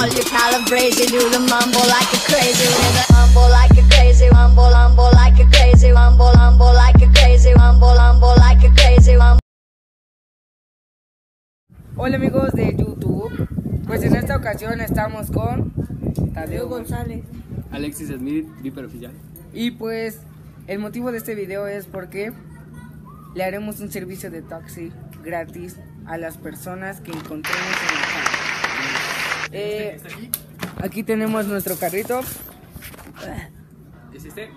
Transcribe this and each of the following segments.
all your calibration. Do the mumble like a crazy, mumble like a crazy, mumble, mumble like a crazy, mumble, mumble like a crazy, mumble, mumble like a crazy. Hola amigos de YouTube. Pues en esta ocasión estamos con Tadeo González, Alexis Smith, Viper Oficial. Y pues el motivo de este video es porque le haremos un servicio de taxi gratis a las personas que encontremos en el carro. Aquí tenemos nuestro carrito. ¿Es este?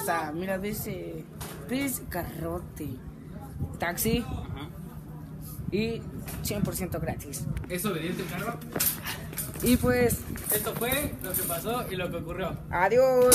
O sea, mira, ves carrote. Taxi. Ajá. Y 100% gratis. ¿Es obediente el carro? Y pues esto fue lo que pasó y lo que ocurrió. Adiós.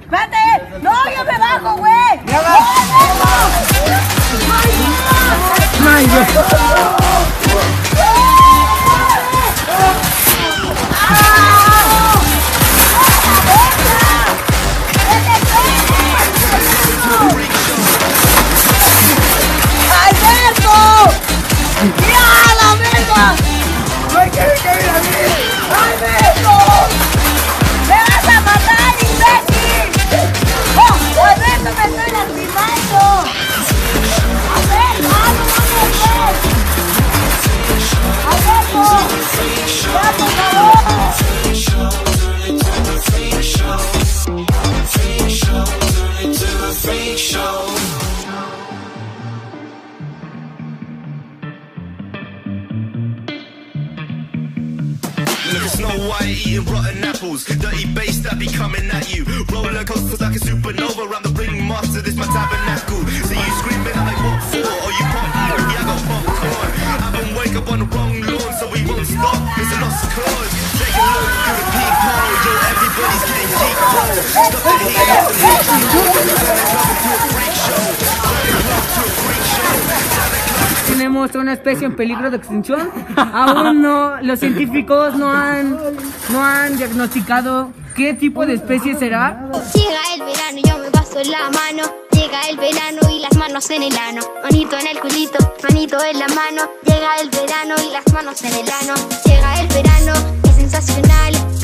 Espérate, no, yo me bajo, güey. Ya va. Ay, güey. Snow White eating rotten apples, dirty bass that be coming at you. Roller coasters like a supernova, I'm the ringmaster, this my tabernacle. See you screaming, I'm like, what for? Or you pop out, yeah, I got popcorn. I've been wake up on the wrong lawn, so we won't stop, it's a lost cause. Take a look through the peephole, yo, everybody's getting deep cold. Stop the heat, let the heat flow. Santa Claus to a freak show, Santa Claus to a freak show. Tenemos una especie en peligro de extinción. Aún no, los científicos no han diagnosticado qué tipo de especie será. Llega el verano y yo me paso en la mano. Llega el verano y las manos en el ano. Manito en el culito, manito en la mano. Llega el verano y las manos en el ano. Llega el verano, es sensacional.